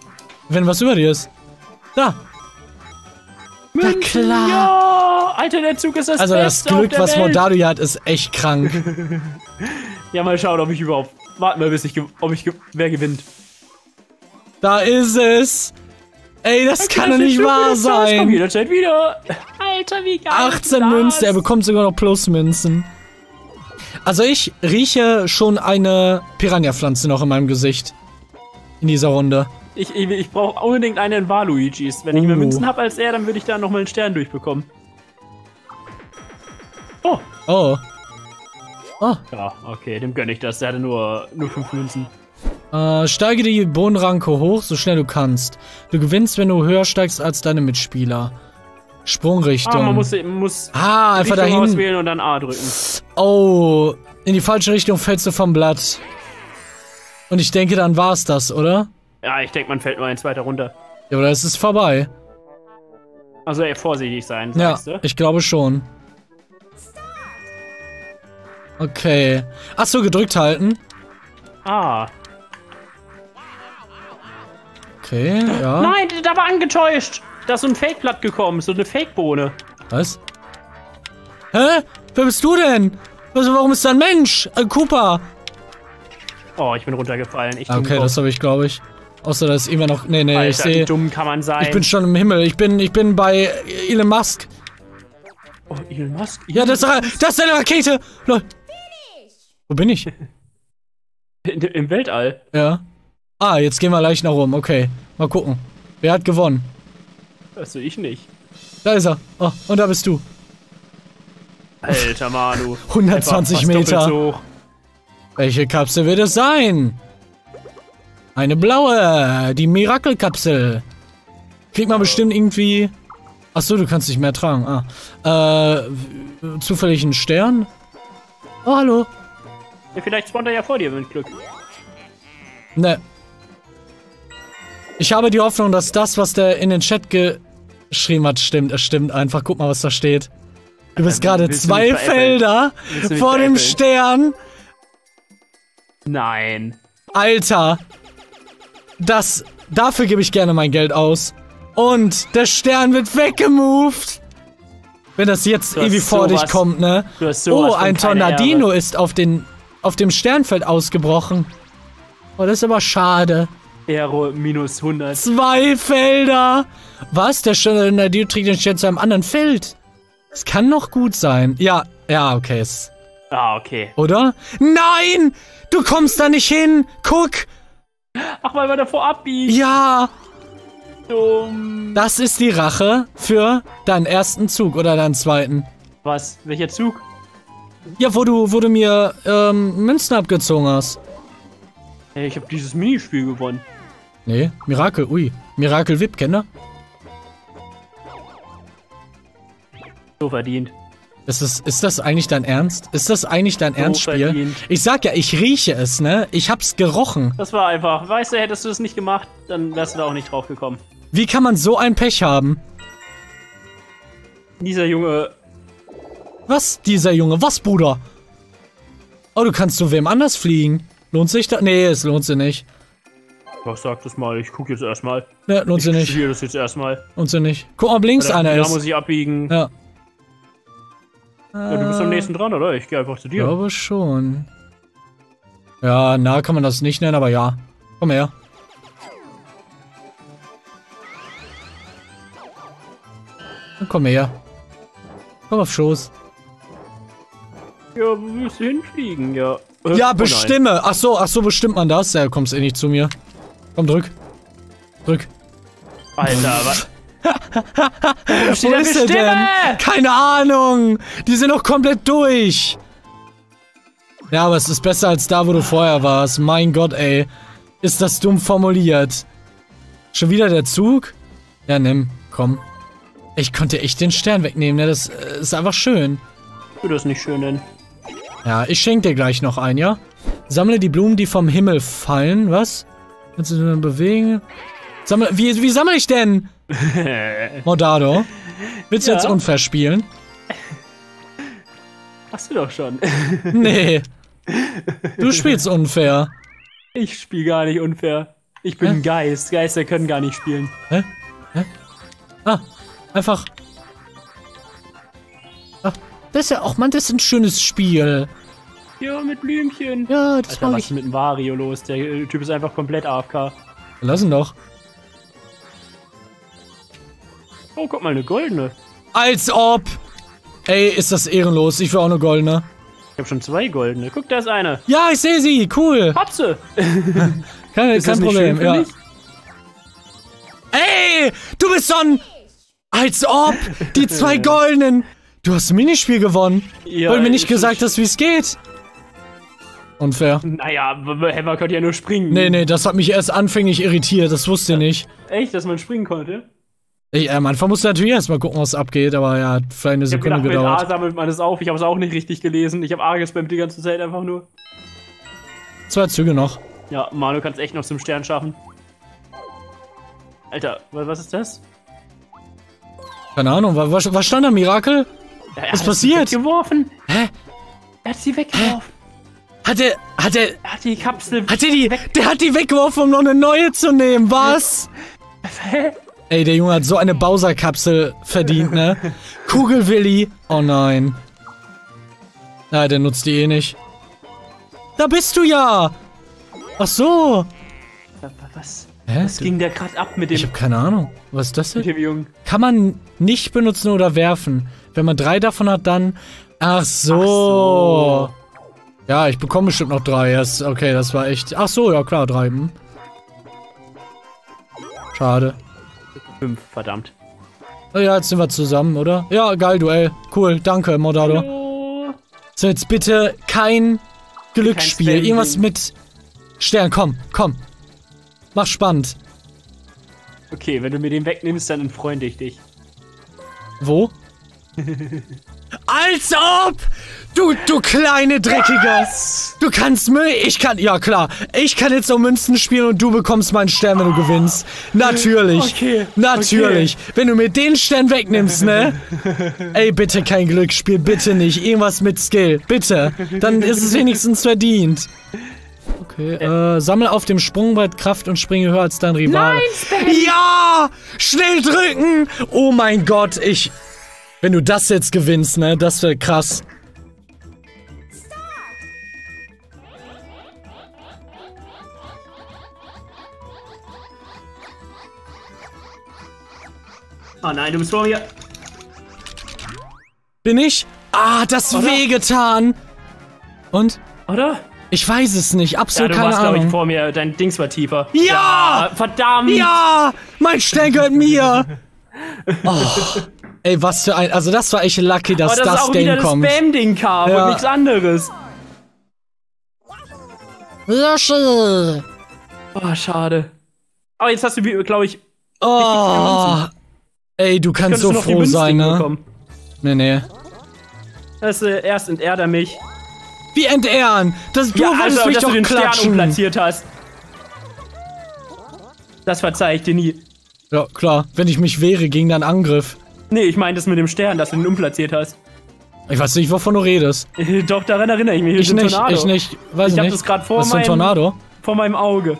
Wenn was über dir ist. Da. Münzen, na klar. Ja. Alter, der Zug ist das Beste. Also das Glück, was Maudado hier hat, ist echt krank. Ja, mal schauen, ob ich überhaupt... Warten wir, bis ich... Wer gewinnt. Da ist es. Ey, das kann doch nicht wahr sein. Komm, jederzeit wieder. Alter, wie geil. 18 Münzen, er bekommt sogar noch Plusmünzen. Also ich rieche schon eine Piranha-Pflanze noch in meinem Gesicht. In dieser Runde. Ich brauche unbedingt einen Waluigis. Wenn ich mehr Münzen habe als er, dann würde ich da nochmal einen Stern durchbekommen. Oh. Oh. Oh. Ja, okay, dem gönne ich das. Der hatte nur 5 Münzen. Steige die Bohnenranke hoch, so schnell du kannst. Du gewinnst, wenn du höher steigst als deine Mitspieler. Sprungrichtung. Ah, man muss einfach dahin auswählen und dann A drücken. Oh, in die falsche Richtung fällst du vom Blatt. Und ich denke, dann war's das, oder? Ja, ich denke, man fällt nur ein zweiter runter. Ja, aber es ist vorbei. Also eher vorsichtig sein, sagst du? Ja, ich glaube schon. Okay. Achso, gedrückt halten. Ah. Okay, ja. Nein, da war angetäuscht. Da ist so ein Fake-Blatt gekommen, so eine Fake-Bohne. Was? Hä? Wer bist du denn? Warum ist da ein Mensch? Ein Koopa. Oh, ich bin runtergefallen. Okay, das habe ich, glaube ich. Außer, dass immer noch... Nee, nee, Alter, ich sehe... Wie dumm kann man sein? Ich bin schon im Himmel. Ich bin bei Elon Musk. Oh, Elon Musk? Ja, das ist eine Rakete! Leute. Wo bin ich? Im Weltall. Ja. Ah, jetzt gehen wir leicht nach oben. Okay. Mal gucken. Wer hat gewonnen? Also ich nicht. Da ist er. Oh, und da bist du. Alter Manu. 120 Meter. So hoch. Welche Kapsel wird es sein? Eine blaue. Die Mirakelkapsel. Kriegt man bestimmt irgendwie... Achso, du kannst nicht mehr tragen. Ah. Zufällig einen Stern? Oh, hallo. Ja, vielleicht spawnt er ja vor dir, mit Glück. Ne. Ich habe die Hoffnung, dass das, was der in den Chat geschrieben hat, stimmt. Es stimmt einfach. Guck mal, was da steht. Du bist gerade 2 Felder vor dem Stern. Nein. Alter. Dafür gebe ich gerne mein Geld aus. Und der Stern wird weggemoved. Wenn das jetzt irgendwie vor dich kommt, ne? Oh, ein Tornadino ist auf dem Sternfeld ausgebrochen. Oh, das ist aber schade. Aero minus 100. 2 Felder. Was? Der Tornadino trägt den Stern zu einem anderen Feld. Das kann noch gut sein. Ja, okay. Ah, okay. Oder? Nein! Du kommst da nicht hin! Guck! Ach, weil wir davor abbiegen. Ja! Das ist die Rache für deinen ersten Zug oder deinen zweiten. Was? Welcher Zug? Ja, wo du mir Münzen abgezogen hast. Hey, ich habe dieses Minispiel gewonnen. Nee, Mirakel, ui. Mirakel VIP, kennt ihr? So verdient. Ist das eigentlich dein Ernst? Ist das eigentlich dein Ernstspiel? Ich sag ja, ich rieche es, ne? Ich hab's gerochen. Das war einfach. Weißt du, hättest du es nicht gemacht, dann wärst du da auch nicht drauf gekommen. Wie kann man so ein Pech haben? Dieser Junge Was, dieser Junge? Was, Bruder? Oh, du kannst zu wem anders fliegen. Lohnt sich da? Nee, es lohnt sich nicht. Was sagt das mal? Ich gucke jetzt erstmal. Ja, lohnt sich nicht. Ich studiere das jetzt erstmal. Lohnt sich nicht. Guck mal, ob links einer ist. Da muss ich abbiegen. Ja. Ja, du bist am nächsten dran, oder? Ich gehe einfach zu dir. Ich glaube schon. Ja, nah kann man das nicht nennen, aber ja. Komm her. Komm her. Komm auf Schoß. Ja, wo willst du hinfliegen, ja. Ja, bestimme. Ach so, bestimmt man das. Ja, kommst eh nicht zu mir. Komm, drück. Drück. Alter, was? Wo ist er denn? Keine Ahnung. Die sind noch komplett durch. Ja, aber es ist besser als da, wo du vorher warst. Mein Gott, ey. Ist das dumm formuliert. Schon wieder der Zug? Ja, nimm. Komm. Ich konnte echt den Stern wegnehmen, ne? Das ist einfach schön. Ich würde das nicht schön nennen. Ja, ich schenke dir gleich noch ein, ja? Sammle die Blumen, die vom Himmel fallen. Was? Kannst du dich dann bewegen? Wie sammle ich denn? Maudado. Willst du jetzt unfair spielen? Hast du doch schon. Nee. Du spielst unfair. Ich spiele gar nicht unfair. Ich bin ein Geist. Geister können gar nicht spielen. Hä? Hä? Ah, einfach. Ach, das ist ja auch, Mann, das ist ein schönes Spiel. Ja, mit Blümchen. Ja, das war. Was ist mit dem Wario los? Der Typ ist einfach komplett AFK. Lass ihn doch. Oh, guck mal, eine goldene. Als ob! Ey, ist das ehrenlos. Ich will auch eine goldene. Ich habe schon zwei goldene. Guck, da ist eine. Ja, ich sehe sie. Cool. Patze. kein Problem. Ja. Ey, du bist so ein... Als ob! Die zwei goldenen. Du hast ein Minispiel gewonnen. Ja, weil mir nicht gesagt hast, wie es geht. Unfair. Naja, man könnte ja nur springen. Nee, das hat mich erst anfänglich irritiert. Das wusste ich nicht. Echt, dass man springen konnte? Am Anfang musst du natürlich erstmal gucken, was abgeht, aber ja, hat vielleicht eine Sekunde gedauert. Mit A sammelt man es auf, ich habe es auch nicht richtig gelesen. Ich habe A gespammt die ganze Zeit einfach nur. 2 Züge noch. Ja, Manu kann es echt noch zum Stern schaffen. Alter, was ist das? Keine Ahnung, was stand da, Mirakel? Ja, was passiert? Sie weggeworfen. Hä? Er hat sie weggeworfen. Hat die Kapsel. Der hat die weggeworfen, um noch eine neue zu nehmen, was? Hä? Ey, der Junge hat so eine Bowser-Kapsel verdient, ne? Kugelwilli. Oh nein. Na, der nutzt die eh nicht. Da bist du ja! Ach so. Was ging da gerade ab mit dem... Ich hab keine Ahnung. Was ist das denn? Mit dem Jungen. Kann man nicht benutzen oder werfen. Wenn man 3 davon hat, dann... Ach so. Ach so. Ja, ich bekomme bestimmt noch 3. Yes, okay, das war echt... Ach so, ja klar, 3. Hm. Schade. 5, verdammt. Ja, jetzt sind wir zusammen, oder? Ja, geil, Duell. Cool, danke, Maudado. Hallo. So, jetzt bitte kein Glücksspiel. Kein irgendwas mit Stern. Komm. Mach spannend. Okay, wenn du mir den wegnimmst, dann entfreunde ich dich. Wo? Als ob! Du kleine Dreckiger! Was? Du kannst Müll... Ja, klar. Ich kann jetzt so Münzen spielen und du bekommst meinen Stern, wenn du gewinnst. Natürlich. Okay. Natürlich. Okay. Wenn du mir den Stern wegnimmst, ne? Ey, bitte kein Glücksspiel. Bitte nicht. Irgendwas mit Skill. Bitte. Dann ist es wenigstens verdient. Okay, sammle auf dem Sprungbrett Kraft und springe höher als dein Rival. Nein, ja! Schnell drücken! Oh mein Gott, ich... Wenn du das jetzt gewinnst, ne? Das wäre krass. Oh nein, du bist vor mir. Bin ich? Ah, das wehgetan. Und? Oder? Ich weiß es nicht, absolut keine Ahnung. Du warst, glaube ich, vor mir. Dein Dings war tiefer. Ja! Verdammt! Ja! Mein Stern gehört mir! Oh. Ey, was für ein... Also das war echt lucky, dass das Ding kommt. Aber das auch wieder das Spam-Ding kam und nichts anderes. Yoshi! Oh, schade. Aber jetzt hast du, glaube ich... Oh! Ey, du kannst so froh sein, ne? Bekommen. Nee. Das erst enterrt er mich. Wie entehren? Das du wolltest mich doch klatschen. Dass du den Stern umplatziert hast. Das verzeih ich dir nie. Ja, klar. Wenn ich mich wehre gegen deinen Angriff. Nee, ich meine das mit dem Stern, dass du ihn umplatziert hast. Ich weiß nicht, wovon du redest. Doch, daran erinnere ich mich. Ich nicht, Tornado. Ich nicht. Weiß ich nicht. Ich hab das gerade vor meinem... Tornado? Vor meinem Auge.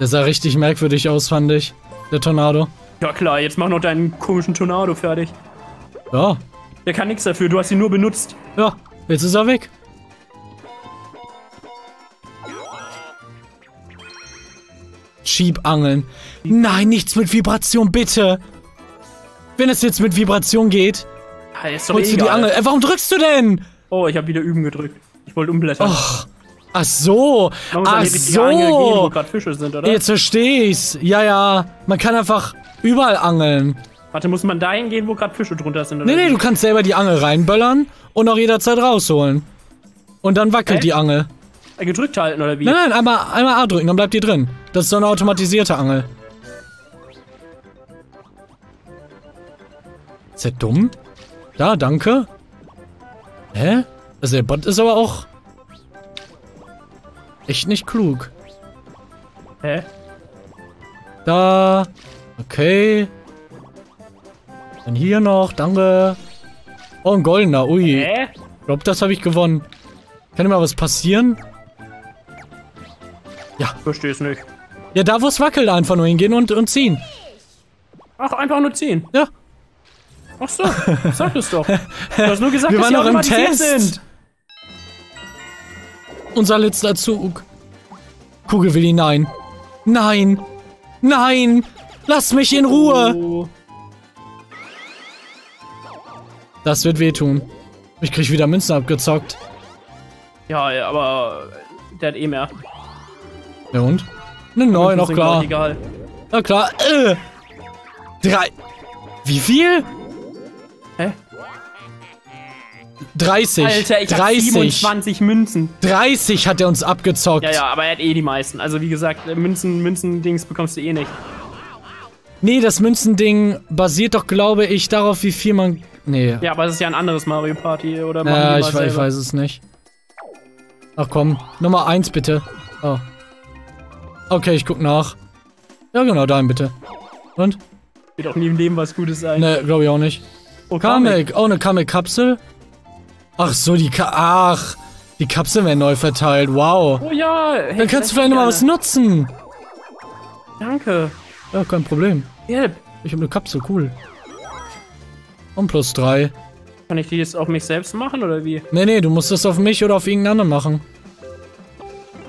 Der sah richtig merkwürdig aus, fand ich. Der Tornado. Ja klar, jetzt mach noch deinen komischen Tornado fertig. Ja. Der kann nichts dafür, du hast ihn nur benutzt. Ja, jetzt ist er weg. Schiebangeln. Nein, nichts mit Vibration, bitte. Wenn es jetzt mit Vibration geht, ja, ist doch holst egal. Du die Angel. Warum drückst du denn? Oh, ich habe wieder üben gedrückt. Ich wollte umblättern. Och. Ach so. Ach so. Angeln gehen, wo grad Fische sind, oder? Jetzt verstehe ich's. Ja, ja. Man kann einfach überall angeln. Warte, muss man dahin gehen, wo gerade Fische drunter sind? Oder nee, nee, du kannst selber die Angel reinböllern und auch jederzeit rausholen. Und dann wackelt die Angel. Gedrückt halten, oder wie? Nein, nein, einmal A drücken, dann bleibt die drin. Das ist so eine automatisierte Angel. Ist der dumm? Da, danke. Hä? Also der Bot ist aber auch... echt nicht klug. Hä? Da. Okay. Dann hier noch, danke. Oh, ein goldener, ui. Hä? Ich glaube, das habe ich gewonnen. Kann immer was passieren? Ja. Versteh's nicht. Ja, da wo es wackelt, einfach nur hingehen und ziehen. Ach, einfach nur ziehen? Ja. Ach so, sag das doch. Du hast nur gesagt, wir waren noch im Test. Sind. Unser letzter Zug. Kugelwilli, nein. Nein. Nein. Lass mich in Ruhe. Oh. Das wird wehtun. Ich krieg wieder Münzen abgezockt. Ja, aber der hat eh mehr. Ja und? Ne 9, noch klar. Egal. Na klar. 3. Wie viel? Hä? 30. Alter, ich hab 27 Münzen. 30 hat er uns abgezockt. Ja, ja, aber er hat eh die meisten. Also wie gesagt, Münzen-Dings bekommst du eh nicht. Nee, das Münzen-Ding basiert doch, glaube ich, darauf, wie viel man... Nee. Ja, aber es ist ja ein anderes Mario Party oder Mario Party. Ja, ich weiß es nicht. Ach komm, Nummer 1 bitte. Oh. Okay, ich guck nach. Ja genau, dein bitte. Und? Wird auch nie im Leben was Gutes sein. Ne, glaube ich auch nicht. Oh, Kamek. Oh, eine Kamek-Kapsel. Ach so, die Kapseln werden neu verteilt, wow. Oh ja. Hey, dann kannst du vielleicht nochmal was nutzen. Danke. Ja, kein Problem. Yep. Ich habe eine Kapsel, cool. Und plus 3. Kann ich die jetzt auf mich selbst machen, oder wie? Nee, nee, du musst das auf mich oder auf irgendeinen anderen machen.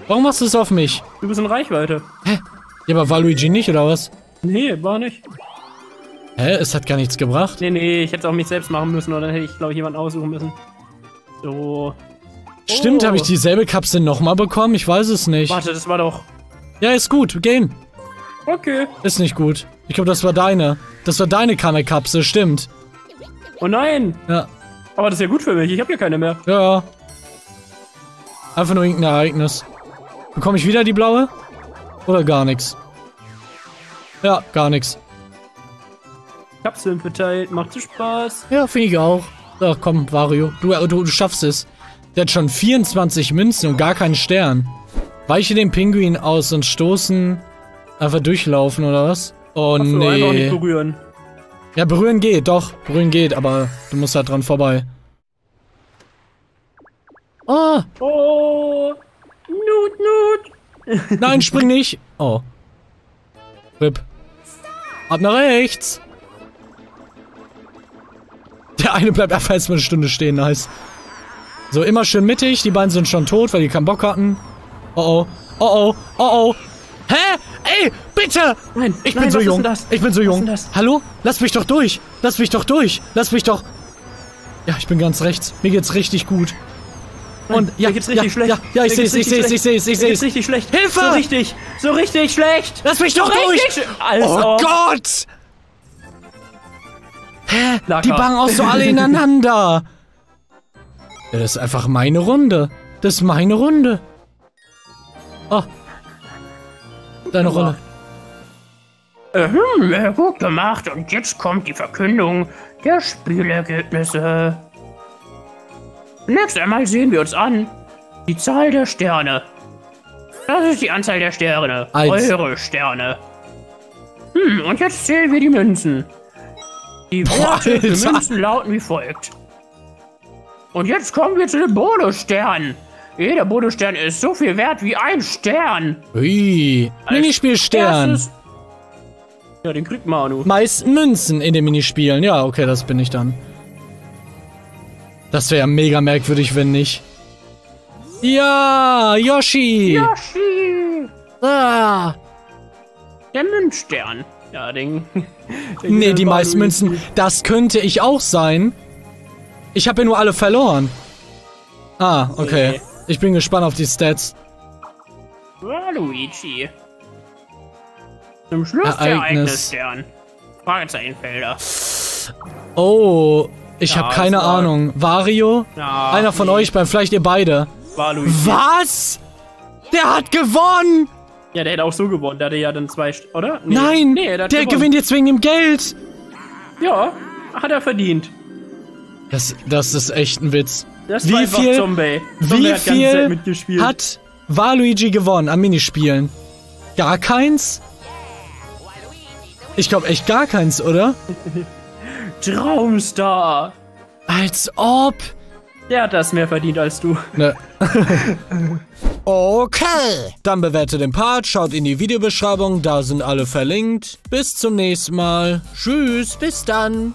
Warum machst du es auf mich? Du bist in Reichweite. Hä? Ja, aber war Luigi nicht, oder was? Nee, war nicht. Hä? Es hat gar nichts gebracht? Nee, nee, ich hätte es auf mich selbst machen müssen, oder dann hätte ich, glaube ich, jemanden aussuchen müssen. So. Stimmt, habe ich dieselbe Kapsel nochmal bekommen? Ich weiß es nicht. Warte, das war doch... Ja, ist gut, gehen. Okay. Ist nicht gut. Ich glaube, das war deine. Das war deine Kamek-Kapsel, stimmt. Oh nein! Ja. Aber das ist ja gut für mich, ich habe ja keine mehr. Ja. Einfach nur irgendein Ereignis. Bekomme ich wieder die blaue? Oder gar nichts? Ja, gar nichts. Kapseln verteilt, macht Spaß. Ja, finde ich auch. Ach komm, Wario, du schaffst es. Der hat schon 24 Münzen und gar keinen Stern. Weiche den Pinguin aus und stoßen. Einfach durchlaufen, oder was? Oh so, nee. Einfach nicht berühren. Ja, berühren geht, doch. Berühren geht, aber du musst halt dran vorbei. Oh! Oh! Nut, nut! Nein, spring nicht! Oh. Rip. Ab nach rechts! Der eine bleibt einfach erstmal eine Stunde stehen, nice. So, immer schön mittig. Die beiden sind schon tot, weil die keinen Bock hatten. Oh oh. Oh oh. Oh oh. Hä? Ey, bitte! Nein, ich bin so jung. Ich bin so jung. Hallo? Lass mich doch durch. Lass mich doch durch. Lass mich doch. Ja, ich bin ganz rechts. Mir geht's richtig gut. Und nein, ja, mir geht's richtig schlecht. Ja, ja, ich seh's. Mir geht's richtig schlecht. Hilfe! So richtig schlecht. Lass mich doch durch. Oh Gott! Hä? Lager. Die bangen auch so alle ineinander. Ja, das ist einfach meine Runde. Das ist meine Runde. Oh. Deine Rolle. Gut gemacht. Und jetzt kommt die Verkündung der Spielergebnisse. Zunächst einmal sehen wir uns an. Die Zahl der Sterne. Das ist die Anzahl der Sterne. Eure Sterne. Hm, und jetzt zählen wir die Münzen. Die Werte für Münzen lauten wie folgt. Und jetzt kommen wir zu den Bonussternen. Jeder Bonusstern ist so viel wert wie ein Stern. Ui, Minispielstern. Ja, den kriegt Manu. Meist Münzen in den Minispielen. Ja, okay, das bin ich dann. Das wäre ja mega merkwürdig, wenn nicht. Ja, Yoshi. Yoshi. Ah. Der Münzstern. Ja, Ding. Nee, die meisten Münzen. Das könnte ich auch sein. Ich habe ja nur alle verloren. Ah, okay. Nee. Ich bin gespannt auf die Stats. Waluigi. Zum Schluss Ereignis. Der eigene Stern. Fragezeichenfelder. Oh, ich habe keine Ahnung. Wario? Ja, einer von euch beiden, vielleicht ihr beide. Waluigi. Was? Der hat gewonnen! Ja, der hätte auch so gewonnen. Der hatte ja dann zwei, oder? Nee. Nein, nee, der gewinnt jetzt wegen dem Geld. Ja, hat er verdient. Das ist echt ein Witz. Das war einfach Zombie. Wie viel hat Waluigi gewonnen an Minispielen? Gar keins? Ich glaube echt gar keins, oder? Traumstar. Als ob. Der hat das mehr verdient als du. Ne. Okay. Dann bewerte den Part, schaut in die Videobeschreibung, da sind alle verlinkt. Bis zum nächsten Mal. Tschüss, bis dann.